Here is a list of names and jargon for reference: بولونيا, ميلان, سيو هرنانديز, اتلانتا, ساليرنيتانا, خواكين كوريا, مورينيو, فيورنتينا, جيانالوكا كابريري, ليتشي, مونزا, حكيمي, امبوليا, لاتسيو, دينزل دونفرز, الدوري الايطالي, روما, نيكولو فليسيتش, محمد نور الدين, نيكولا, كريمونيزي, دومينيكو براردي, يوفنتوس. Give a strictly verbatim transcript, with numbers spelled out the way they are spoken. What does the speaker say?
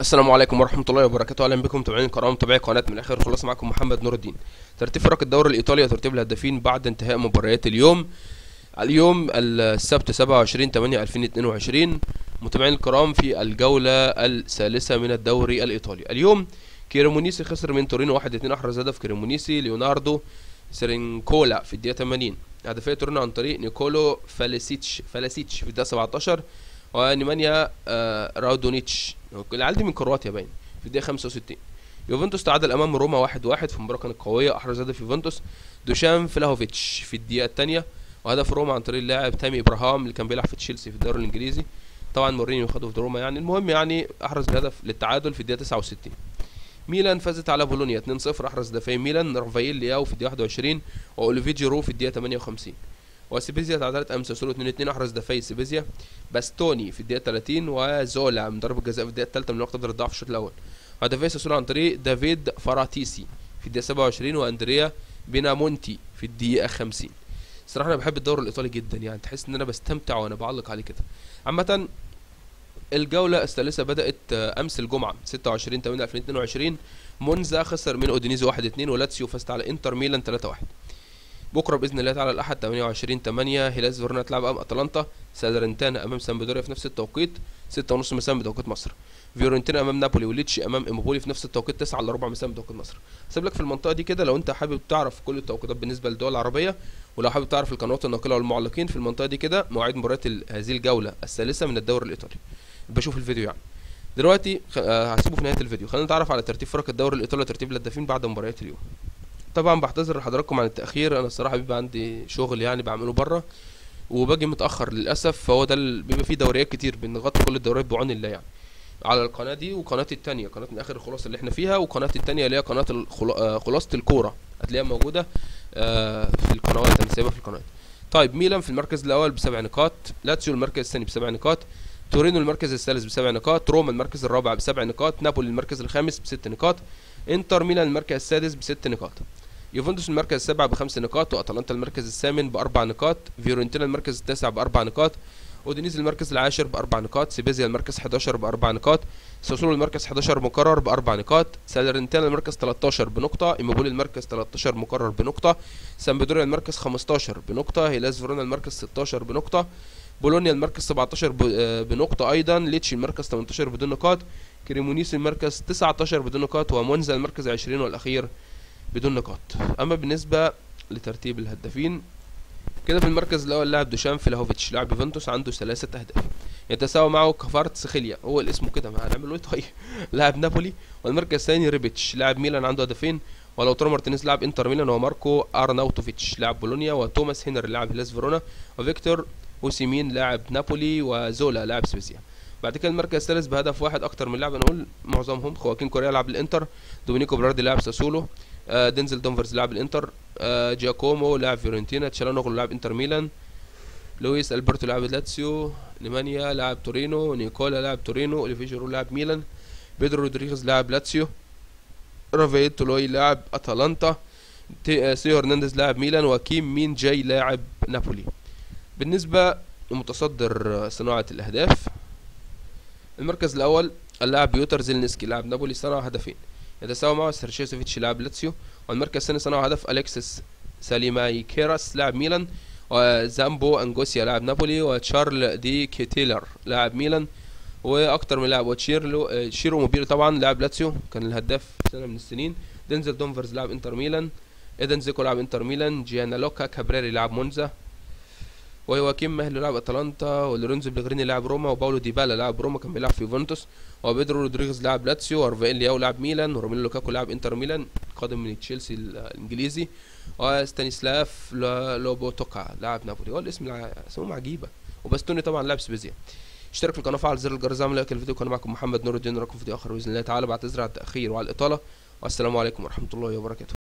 السلام عليكم ورحمه الله وبركاته. اهلا بكم متابعين القناه ومتابعي قناه من الاخر. خلاص معكم محمد نور الدين. ترتيب فرق الدوري الايطالي وترتيب الهدافين بعد انتهاء مباريات اليوم اليوم السبت سبعة وعشرين ثمانية ألفين واثنين وعشرين. متابعين الكرام في الجوله الثالثه من الدوري الايطالي اليوم كريمونيزي خسر من تورينو واحد اثنين. احرز هدف كريمونيزي ليوناردو سيرينكولا في الدقيقه ثمانين. هدفيه تورينو عن طريق نيكولو فليسيتش فليسيتش في الدقيقه سبعتاشر، ونيمانيا آه راودونيتش العيال دي من كرواتيا باين في الدقيقه خمسة وستين. يوفنتوس تعادل امام روما واحد واحد واحد واحد في المباراه كانت قويه. احرز هدف يوفنتوس دوشان فلاهوفيتش في الدقيقه الثانيه، وهدف روما عن طريق اللاعب تايمي ابراهام اللي كان بيلعب في تشيلسي في الدوري الانجليزي، طبعا مورينيو خده في روما يعني. المهم يعني احرز الهدف للتعادل في الدقيقه تسعة وستين. ميلان فازت على بولونيا اثنين صفر. احرز هدفين ميلان رافاييل لياو في الدقيقه واحد وعشرين واوليفيجيرو في الدقيقه ثمانية وخمسين. وسيبيزيا تعادلت امس ساسولو اثنين اثنين. احرز دافيد سيبيزيا باستوني في الدقيقه ثلاثين، وزولا من ضربه جزاء في الدقيقه الثالثه من وقت بدل الضعف في الشوط الاول. هدفين ساسولو عن طريق دافيد فراتيسي في الدقيقه سبعة وعشرين واندريا بينامونتي في الدقيقه خمسين. صراحه انا بحب الدوري الايطالي جدا، يعني تحس ان انا بستمتع وانا بعلق عليه كده. عامه الجوله الثالثه بدات امس الجمعه ستة وعشرين ثمانية ألفين واثنين وعشرين. مونزا خسر من أودينيزي واحد اثنين، ولاتسيو فازت على انتر ميلان ثلاثة واحد. بكره باذن الله تعالى الاحد ثمانية وعشرين ثمانية هيلاس فيورنا تلعب امام اتلانتا، ساليرنيتانا امام سامبدوريا في نفس التوقيت ستة ونص مساء بتوقيت مصر، فيورنتينا امام نابولي، وليتشي امام امبوليا في نفس التوقيت تسعة إلا ربع مساء بتوقيت مصر. سيب لك في المنطقه دي كده لو انت حابب تعرف كل التوقيتات بالنسبه للدول العربيه، ولو حابب تعرف القنوات الناقله والمعلقين في المنطقه دي كده مواعيد مباريات هذه الجوله الثالثه من الدوري الايطالي. بشوف الفيديو يعني دلوقتي خ... آه هسيبه في نهايه الفيديو. خلينا نتعرف على ترتيب فرق الدوري الايطالي وترتيب الهدافين بعد مباريات اليوم. طبعا بعتذر لحضراتكم عن التاخير، انا الصراحه بيبقى عندي شغل يعني بعمله بره وباجي متاخر للاسف، فهو ده ال... بيبقى فيه دوريات كتير بنغطي كل الدوريات بعون الله يعني على القناه دي وقناتي الثانيه قناه من اخر الخلاصه اللي احنا فيها، وقناتي الثانيه اللي هي قناه الخل... خلاصه الكوره هتلاقيها موجوده آه في القنوات انا سايبها في القناه. طيب ميلان في المركز الاول بسبع نقاط، لاتسيو المركز الثاني بسبع نقاط، تورينو المركز الثالث بسبع نقاط، روما المركز الرابع بسبع نقاط، نابولي المركز الخامس بست نقاط، انتر ميلان المركز السادس بست نقاط، يوفنتوس المركز السابع بخمس نقاط، واتلانتا المركز الثامن باربع نقاط، فيورنتينا المركز التاسع باربع نقاط، اودينيزي المركز العاشر باربع نقاط، سيبيزيا المركز حداشر باربع نقاط، ساسولو المركز حداشر مكرر باربع نقاط، ساليرنتانا المركز ثلاثتاشر بنقطه، امبولي المركز ثلاثتاشر مكرر بنقطه، سامبدوريا المركز خمستاشر بنقطه، هيلاس فيرونا المركز ستاشر بنقطه، بولونيا المركز سبعتاشر بنقطة أيضا، ليتشي المركز ثمنتاشر بدون نقاط، كريمونيزي المركز تسعتاشر بدون نقاط، ومونزا المركز عشرين والأخير بدون نقاط. أما بالنسبة لترتيب الهدافين كده في المركز الأول لاعب دوشان فلاهوفيتش لاعب يوفنتوس عنده ثلاثة أهداف، يتساوى معه كفارتس خيليا هو الاسم كده هنعمل له إيه طيب لاعب نابولي، والمركز الثاني ريبيتش لاعب ميلان عنده هدفين، ولوتارو مارتينيز لاعب انتر ميلان، وماركو أرناوتوفيتش لاعب بولونيا، وتوماس هنري لاعب هيلاس فيرونا، وفيكتور وسيمين لاعب نابولي، وزولا لاعب سويسيا. بعد كده المركز الثالث بهدف واحد اكتر من لاعب نقول معظمهم، خواكين كوريا لاعب الانتر، دومينيكو براردي لاعب ساسولو، آه دينزل دونفرز لاعب الانتر، آه جياكومو لاعب فيورنتينا، تشالانوغلو لاعب انتر ميلان، لويس البرتو لاعب لاتسيو، نيمانيا لاعب تورينو، نيكولا لاعب تورينو، اوليفيجيرو لاعب ميلان، بيدرو رودريغيز لاعب لاتسيو، رافائيل تولوي لاعب اتلانتا، سيو هرنانديز لاعب ميلان، وكيم مين جاي لاعب نابولي. بالنسبة لمتصدر صناعة الأهداف المركز الأول اللاعب بيوتر زيلنسكي لاعب نابولي صنع هدفين، يتساوى معه سيرشيسوفيتش لاعب لاتسيو، والمركز الثاني صنع هدف أليكسيس ساليمايكيراس لاعب ميلان، وزامبو أنجوسيا لاعب نابولي، وتشارل دي كيتيلر لاعب ميلان، وأكتر من لاعب وتشيرلو شيرو موبيل طبعا لاعب لاتسيو كان الهداف سنة من السنين، دينزل دونفرز لاعب إنتر ميلان، إيدن زيكو لاعب إنتر ميلان، جيانالوكا كابريري لاعب مونزا، ويواكيم مهلو لاعب اتلانتا، ولورينزو بلغريني لاعب روما، وباولو ديبالا لاعب روما كان بيلعب في يوفنتوس، وبيدرو رودريغيز لاعب لاتسيو، ورافائيل لياو لاعب ميلان، وروميلو لوكاكو لاعب انتر ميلان قادم من تشيلسي الانجليزي، وستانيسلاف لوبوتوكا لاعب نابولي. هو الاسم اسمهم عجيبه، وباستوني طبعا لاعب سبيزيا. اشترك في القناه وفعل زر الجرس زي ما لايك الفيديو. كان معكم محمد نور الدين، نراكم في فيديو اخر باذن الله تعالى. بعتذر على التاخير وعلى الاطاله، والسلام عليكم ورحمه الله وبركاته.